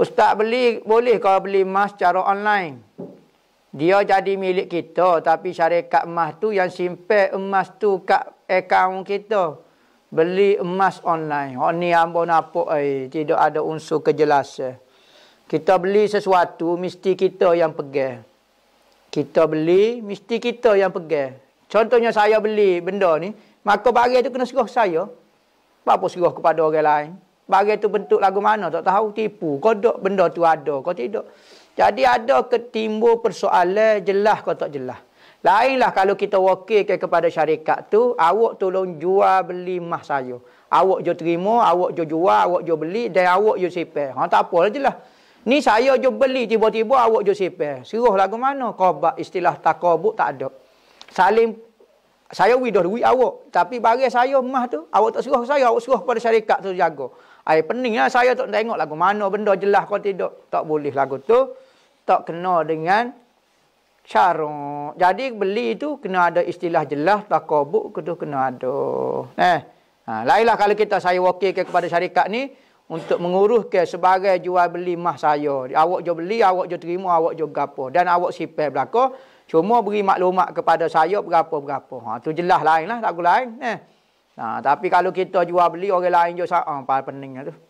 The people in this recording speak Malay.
ustaz beli, boleh kau beli emas secara online. Dia jadi milik kita, tapi syarikat emas tu yang simpan emas tu kat akaun kita. Beli emas online. Hak ni ambo napok ai, tidak ada unsur kejelasan. Kita beli sesuatu mesti kita yang pegang. Kita beli mesti kita yang pegang. Contohnya saya beli benda ni, maka barang tu kena serah saya. Apa serah kepada orang lain? Barang tu bentuk lagu mana tak tahu, tipu. Kau dok benda tu ada kau tidak. Jadi ada ketimbul persoalan jelas kau tak jelas. Lainlah kalau kita wakilkan kepada syarikat tu, awak tolong jual beli emas saya. Awak je terima, awak je jual, awak je beli, dan awak je sipai. Ha, tak apalah je lah. Ni saya je beli, tiba-tiba awak je sipai. Serah lagu mana? Khabak, istilah takabur tak ada. Saling, saya widah duit awak. Tapi barang saya emas tu, awak tak serah saya, awak serah kepada syarikat tu jaga. Ai pening lah, saya tak tengok lagu mana benda jelas kau tidak. Tak boleh lagu tu. Tak kena dengan syarat. Jadi beli tu kena ada istilah jelas, takabur tu kena ada. Lainlah kalau kita saya wakilkan kepada syarikat ni untuk menguruskan sebagai jual beli emas saya. Awak je beli, awak je terima, awak je gapo dan awak sipai belaka. Cuma beri maklumat kepada saya berapa-berapa. Ha tu jelas, lainlah tak lain. Tapi kalau kita jual beli orang lain je pening tu.